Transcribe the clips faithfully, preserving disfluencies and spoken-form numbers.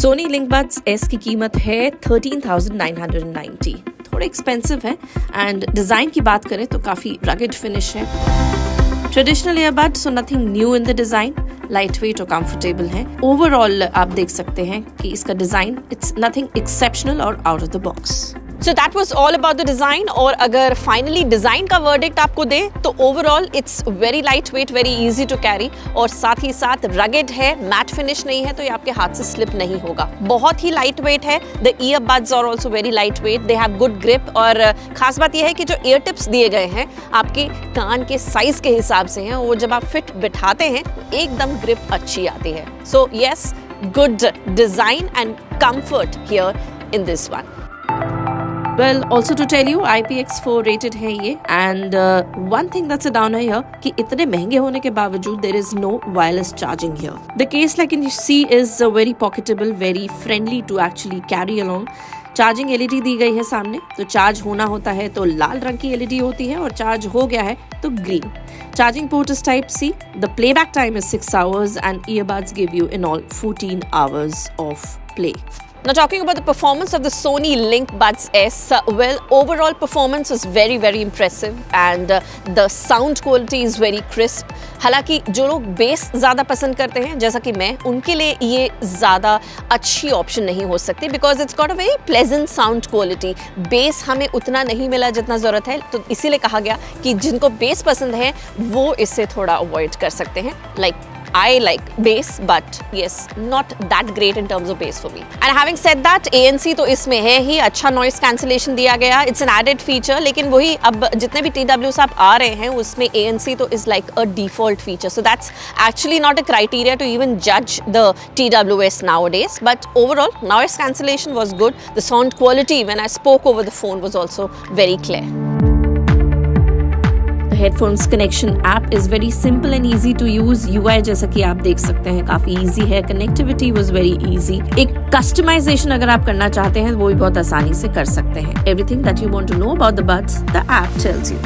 Soni LinkBuds S की कीमत है thirteen thousand nine hundred ninety, थोड़ा एक्सपेंसिव है। एंड डिज़ाइन की बात करें तो काफ़ी रगेड फिनिश है। Traditional earbud, so nothing new in the design, light weight और कंफर्टेबल है। ओवरऑल आप देख सकते हैं कि इसका डिज़ाइन इट्स नथिंग एक्सेप्शनल और out of the box. So that was all about the design. और अगर फाइनली डिज़ाइन का वर्डिक्ट आपको दे तो overall it's very light weight, very easy to carry, और साथ ही साथ रगेड है, मैट फिनिश नहीं है, तो ये आपके हाथ से स्लिप नहीं होगा। बहुत ही लाइट वेट है। The earbuds are also very light weight, they have good grip. और खास बात यह है कि जो ईयर टिप्स दिए गए हैं आपके कान के साइज के हिसाब से हैं, वो जब आप फिट बिठाते हैं एकदम ग्रिप अच्छी आती है। So yes, good design and comfort here in this one. Well, also to tell you, I P X four rated है ये। And uh, one thing that's a downer here कि इतने महंगे होने के बावजूद there is no wireless charging here. The case, like you see, is uh, very pocketable, very friendly to actually carry along. Charging LED दी गई है सामने, तो चार्ज होना होता है तो लाल रंग की एलईडी होती है, और चार्ज हो गया है तो green. Charging port is type C. The playback time is six hours and earbuds give you in all fourteen hours of play. Now talking about the performance of the Sony LinkBuds S, uh, well, overall performance is very very impressive and uh, the sound quality is very crisp. हालांकि जो लोग base ज़्यादा पसंद करते हैं जैसा कि मैं, उनके लिए ये ज़्यादा अच्छी ऑप्शन नहीं हो सकती because it's got a very pleasant sound quality. Bass हमें उतना नहीं मिला जितना ज़रूरत है, तो इसीलिए कहा गया कि जिनको बेस पसंद है वो इससे थोड़ा अवॉइड कर सकते हैं। Like like, I like bass, but yes, not that great in terms of bass for me. And having said that, A N C तो इसमें है ही, अच्छा noise cancellation दिया गया, it's an added feature, लेकिन वही अब जितने भी T W S आप आ रहे हैं उसमें A N C तो is like a default feature, so that's actually not a criteria to even judge the T W S nowadays. But overall, noise cancellation was good. The sound quality when I spoke over the phone was also very clear. Headphones connection app is very simple and easy to use. UI जैसा कि आप देख सकते हैं काफी easy है। Connectivity was very easy. एक customisation अगर आप करना चाहते हैं वो भी बहुत आसानी से कर सकते हैं। Everything that you want to know about the buds, the app tells you.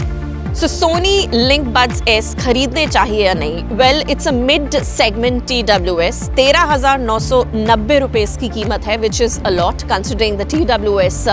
So Sony LinkBuds S खरीदने चाहिए या नहीं? Well, it's a mid segment T W S. तेरह हजार नौ सौ नब्बे रुपये इसकी कीमत है, which is a lot considering the T W S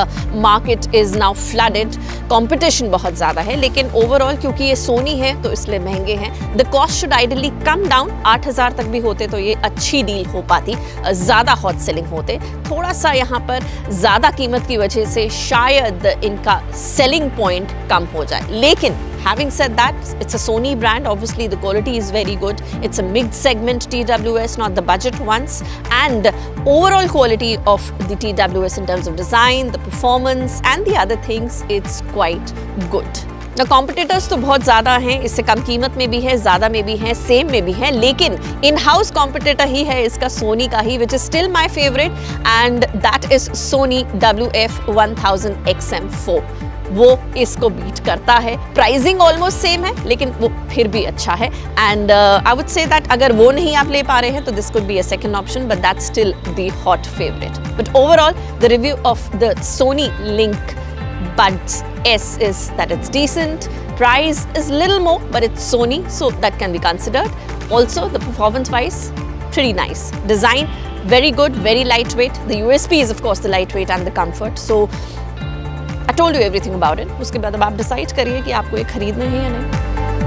market is now flooded, competition बहुत ज़्यादा है। लेकिन ओवरऑल क्योंकि ये सोनी है तो इसलिए महंगे हैं। The cost should ideally come down, आठ हज़ार तक भी होते तो ये अच्छी डील हो पाती, ज़्यादा हॉट सेलिंग होते। थोड़ा सा यहाँ पर ज़्यादा कीमत की वजह से शायद इनका सेलिंग पॉइंट कम हो जाए, लेकिन Having said that, it's a Sony brand. Obviously, the quality is very good. It's a mid-segment T W S, not the budget ones. And overall quality of the T W S in terms of design, the performance, and the other things, it's quite good. ना competitors तो बहुत ज़्यादा हैं, इससे कम कीमत में भी है, ज़्यादा में भी है, सेम में भी है, लेकिन इन हाउस कॉम्पिटिटर ही है इसका, सोनी का ही, which is still my favourite, and that is Sony W F one thousand X M four. वो इसको बीट करता है। प्राइसिंग ऑलमोस्ट सेम है लेकिन वो फिर भी अच्छा है। And I would say that अगर वो नहीं आप ले पा रहे हैं तो this could be a second option, but that's still the hot favourite. But overall the review of the Sony LinkBuds S is that it's decent. Price is little more, but it's Sony, so that can be considered. Also, the performance-wise, pretty nice. Design, very good, very lightweight. The U S P is of course the lightweight and the comfort. So I told you everything about it. उसके बाद अब आप decide करिए कि आपको ये खरीदना है या नहीं।